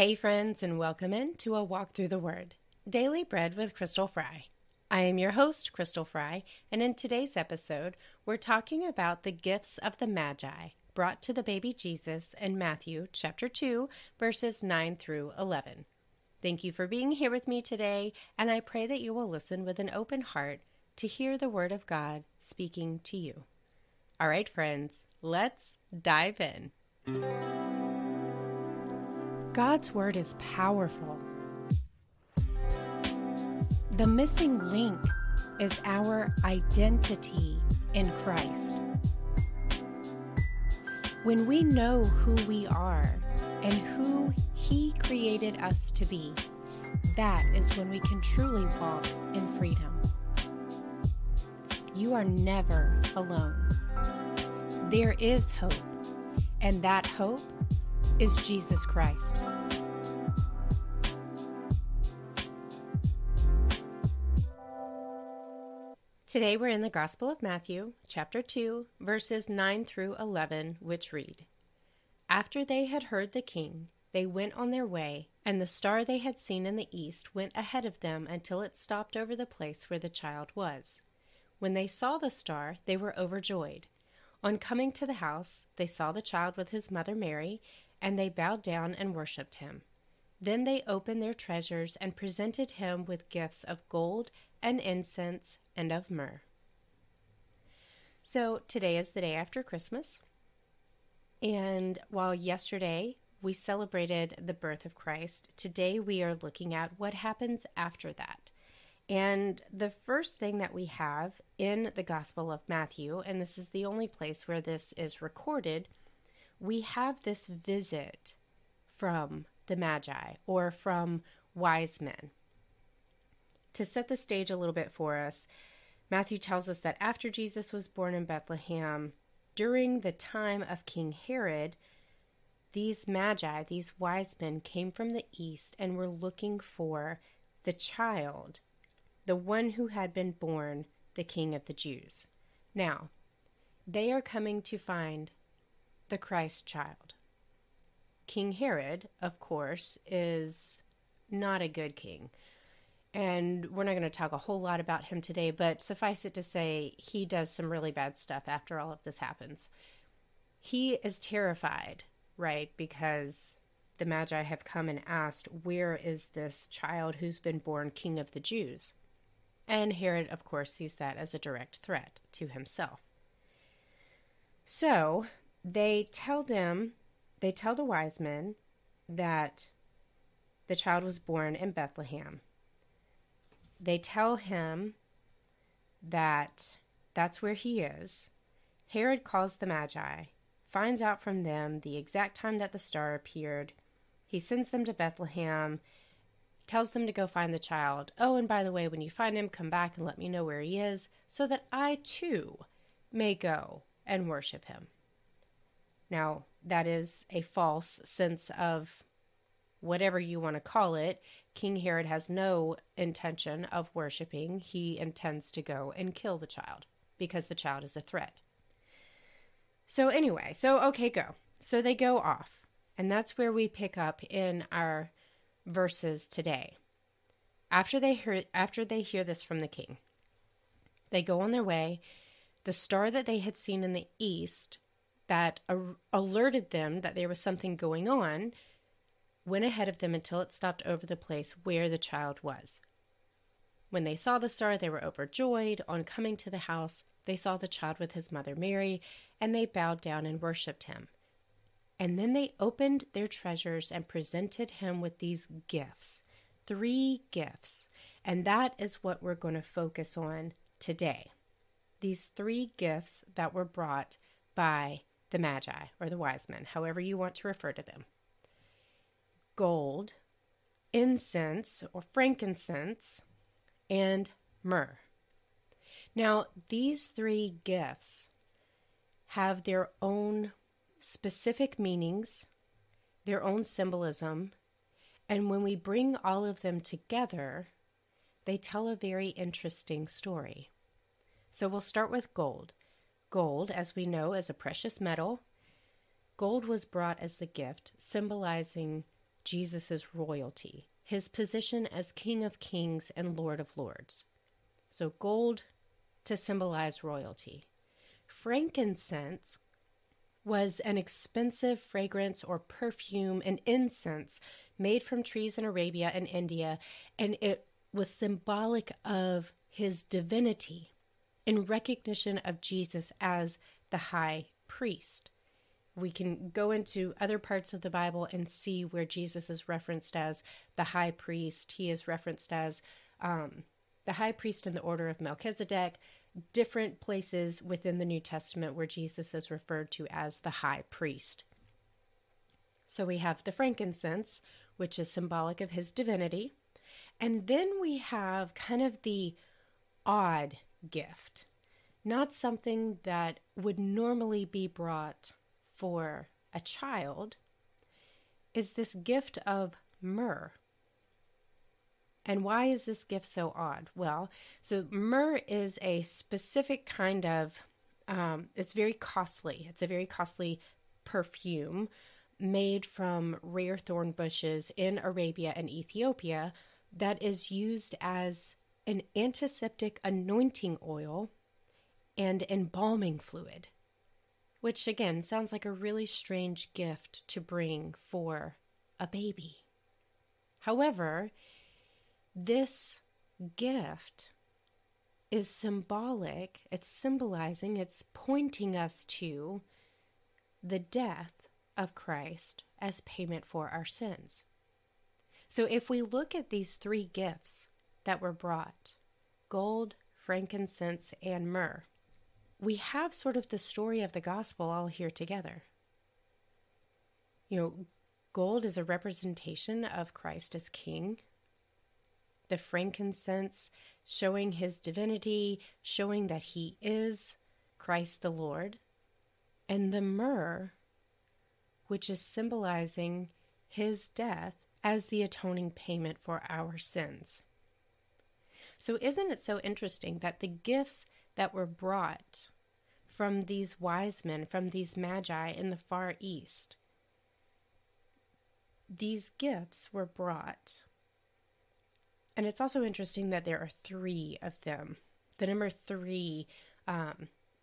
Hey friends, and welcome in to A Walk Through the Word, Daily Bread with Crystal Freie. I am your host, Crystal Freie, and in today's episode, we're talking about the gifts of the Magi brought to the baby Jesus in Matthew chapter 2, verses 9 through 11. Thank you for being here with me today, and I pray that you will listen with an open heart to hear the Word of God speaking to you. All right, friends, let's dive in. God's Word is powerful. The missing link is our identity in Christ. When we know who we are and who He created us to be, that is when we can truly walk in freedom. You are never alone. There is hope, and that hope is Jesus Christ. Today we're in the Gospel of Matthew, chapter 2, verses 9 through 11, which read, "After they had heard the king, they went on their way, and the star they had seen in the east went ahead of them until it stopped over the place where the child was. When they saw the star, they were overjoyed. On coming to the house, they saw the child with his mother Mary, and they bowed down and worshipped him. Then they opened their treasures and presented him with gifts of gold and incense and of myrrh." So today is the day after Christmas. And while yesterday we celebrated the birth of Christ, today we are looking at what happens after that. And the first thing that we have in the Gospel of Matthew, and this is the only place where this is recorded, we have this visit from the Magi, or from wise men. To set the stage a little bit for us, Matthew tells us that after Jesus was born in Bethlehem, during the time of King Herod, these Magi, these wise men, came from the east and were looking for the child, the one who had been born, the King of the Jews. Now, they are coming to find the Christ child. King Herod, of course, is not a good king. And we're not going to talk a whole lot about him today, but suffice it to say, he does some really bad stuff after all of this happens. He is terrified, right? Because the Magi have come and asked, where is this child who's been born King of the Jews? And Herod, of course, sees that as a direct threat to himself. So They tell the wise men that the child was born in Bethlehem. They tell him that that's where he is. Herod calls the Magi, finds out from them the exact time that the star appeared. He sends them to Bethlehem, tells them to go find the child. Oh, and by the way, when you find him, come back and let me know where he is so that I too may go and worship him. Now, that is a false sense of whatever you want to call it. King Herod has no intention of worshiping. He intends to go and kill the child because the child is a threat. So anyway, okay, go. So they go off. And that's where we pick up in our verses today. After they hear this from the king, they go on their way. The star that they had seen in the east that alerted them that there was something going on, went ahead of them until it stopped over the place where the child was. When they saw the star, they were overjoyed. On coming to the house, they saw the child with his mother Mary, and they bowed down and worshipped him. And then they opened their treasures and presented him with these gifts, 3 gifts. And that is what we're going to focus on today. These 3 gifts that were brought by the Magi, or the wise men, however you want to refer to them. Gold, incense or frankincense, and myrrh. Now, these 3 gifts have their own specific meanings, their own symbolism, and when we bring all of them together, they tell a very interesting story. So we'll start with gold. Gold, as we know, is a precious metal. Gold was brought as the gift, symbolizing Jesus' royalty, his position as King of Kings and Lord of Lords. So gold to symbolize royalty. Frankincense was an expensive fragrance or perfume, an incense made from trees in Arabia and India, and it was symbolic of his divinity in recognition of Jesus as the high priest. We can go into other parts of the Bible and see where Jesus is referenced as the high priest. He is referenced as the high priest in the order of Melchizedek, different places within the New Testament where Jesus is referred to as the high priest. So we have the frankincense, which is symbolic of his divinity. And then we have kind of the odd gift, not something that would normally be brought for a child, is this gift of myrrh. And why is this gift so odd? Well, so myrrh is a specific kind of, it's very costly. It's a very costly perfume made from rare thorn bushes in Arabia and Ethiopia that is used as an antiseptic anointing oil and embalming fluid. Which, again, sounds like a really strange gift to bring for a baby. However, this gift is symbolic. It's symbolizing, it's pointing us to the death of Christ as payment for our sins. So if we look at these three gifts that were brought, gold, frankincense, and myrrh, we have sort of the story of the gospel all here together. You know, gold is a representation of Christ as king. The frankincense showing his divinity, showing that he is Christ the Lord. And the myrrh, which is symbolizing his death as the atoning payment for our sins. So isn't it so interesting that the gifts that were brought from these wise men, from these magi in the Far East, these gifts were brought. And it's also interesting that there are three of them. The number three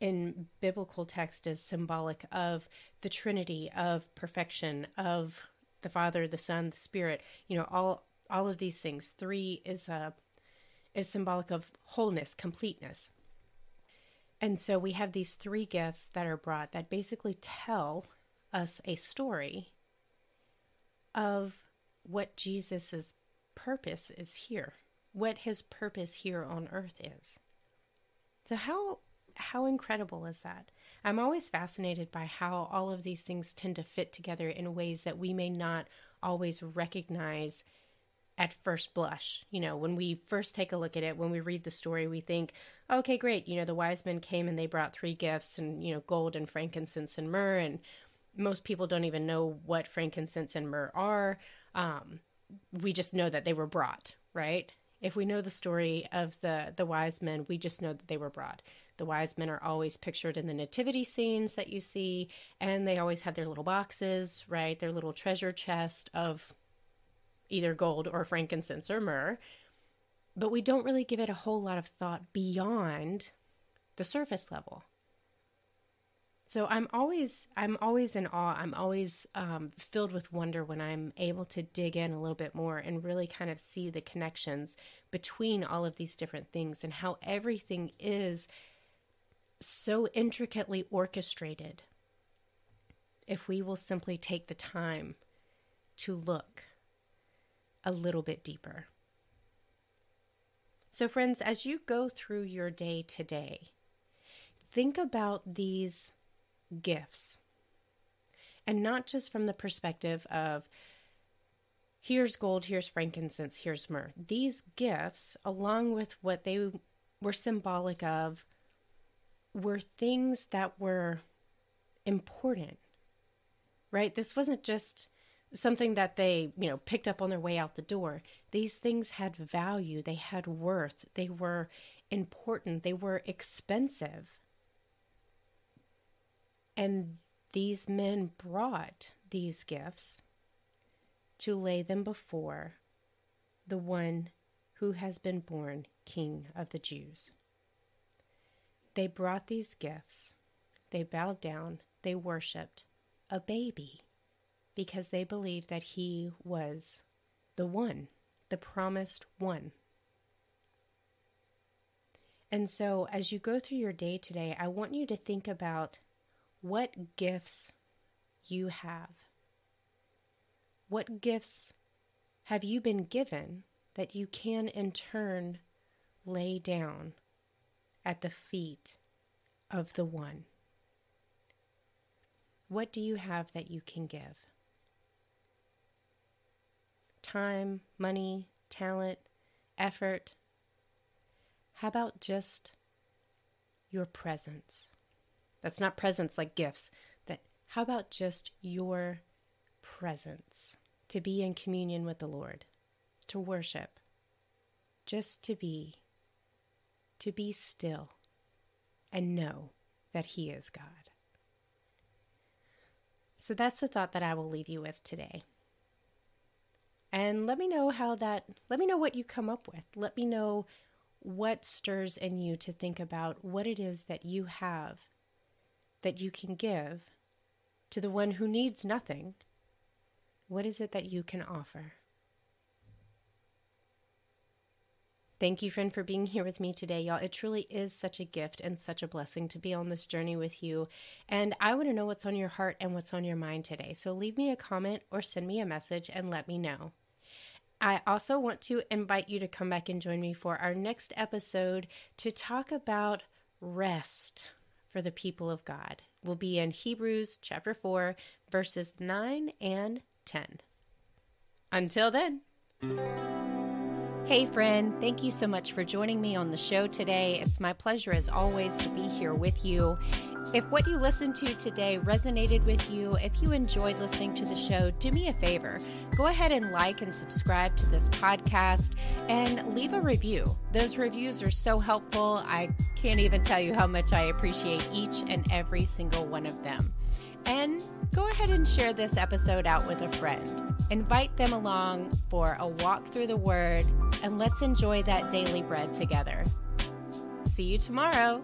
in biblical text is symbolic of the Trinity, of perfection, of the Father, the Son, the Spirit, you know, all of these things. Three is symbolic of wholeness, completeness. And so we have these three gifts that are brought that basically tell us a story of what Jesus's purpose is here, what his purpose here on earth is. So how incredible is that? I'm always fascinated by how all of these things tend to fit together in ways that we may not always recognize at first blush. You know, when we first take a look at it, when we read the story, we think, okay, great, you know, the wise men came and they brought three gifts and, you know, gold and frankincense and myrrh, and most people don't even know what frankincense and myrrh are. We just know that they were brought, right? If we know the story of the wise men, we just know that they were brought. The wise men are always pictured in the nativity scenes that you see, and they always have their little boxes, right? Their little treasure chest of either gold or frankincense or myrrh, but we don't really give it a whole lot of thought beyond the surface level. So I'm always in awe. I'm always filled with wonder when I'm able to dig in a little bit more and really kind of see the connections between all of these different things and how everything is so intricately orchestrated if we will simply take the time to look a little bit deeper. So friends, as you go through your day today, think about these gifts. And not just from the perspective of here's gold, here's frankincense, here's myrrh. These gifts, along with what they were symbolic of, were things that were important, right? This wasn't just something that they, you know, picked up on their way out the door. These things had value. They had worth. They were important. They were expensive. And these men brought these gifts to lay them before the one who has been born King of the Jews. They brought these gifts. They bowed down. They worshipped a baby because they believed that he was the one, the promised one. And so as you go through your day today, I want you to think about what gifts you have. What gifts have you been given that you can in turn lay down at the feet of the one? What do you have that you can give? Time, money, talent, effort. How about just your presence? That's not presents like gifts. How about just your presence to be in communion with the Lord, to worship, just to be still and know that He is God. So that's the thought that I will leave you with today. And let me know what you come up with. Let me know what stirs in you to think about what it is that you have that you can give to the one who needs nothing. What is it that you can offer? Thank you, friend, for being here with me today, y'all. It truly is such a gift and such a blessing to be on this journey with you. And I want to know what's on your heart and what's on your mind today. So leave me a comment or send me a message and let me know. I also want to invite you to come back and join me for our next episode to talk about rest for the people of God. We'll be in Hebrews chapter 4, verses 9 and 10. Until then. Hey friend, thank you so much for joining me on the show today. It's my pleasure as always to be here with you. If what you listened to today resonated with you, if you enjoyed listening to the show, do me a favor. Go ahead and like and subscribe to this podcast and leave a review. Those reviews are so helpful. I can't even tell you how much I appreciate each and every single one of them. And go ahead and share this episode out with a friend. Invite them along for a walk through the Word, and let's enjoy that daily bread together. See you tomorrow.